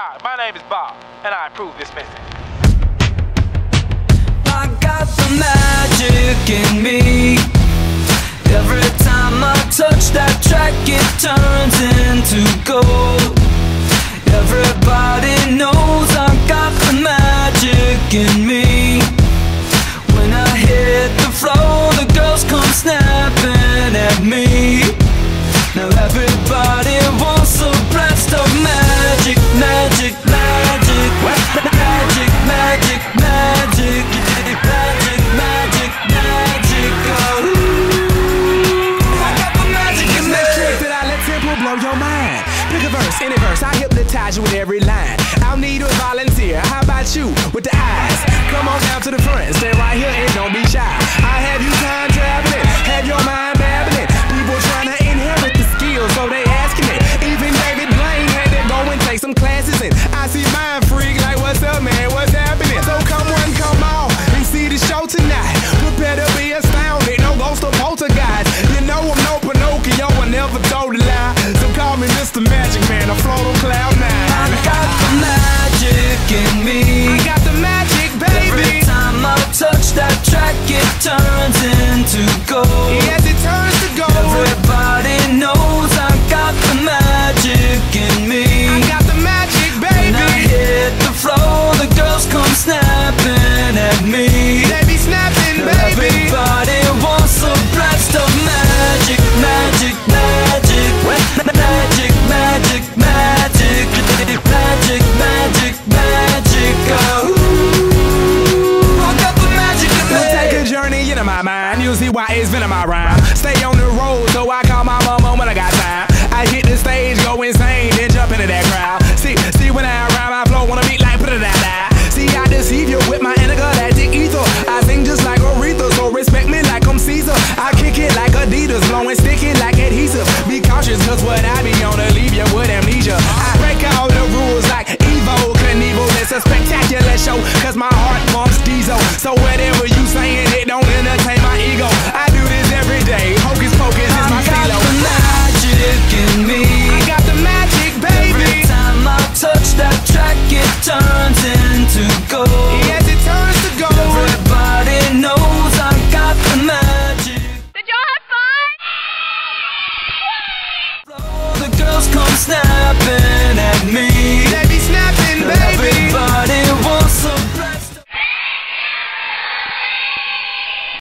Hi, my name is Bob, and I approve this message. I got the magic in me. Every time I touch that track, it turns into gold. Everybody knows I got the magic in me. When I hit the floor, the girls come snapping at me. Now everybody wants a blast of magic, magic, magic, magic, magic, magic, magic, magic, magic, magic. Oh, I got the magic in me. This trick that I let tip will blow your mind. Pick a verse, any verse, I hypnotize you with every line. I'll need a volunteer. How about you with the eyes? Come on down to the front, stay right here and don't be shy. I have you time traveling, have your mind babbling. People trying to inherit the skills, so they asking it. Even David Blaine had to go and take some classes in. I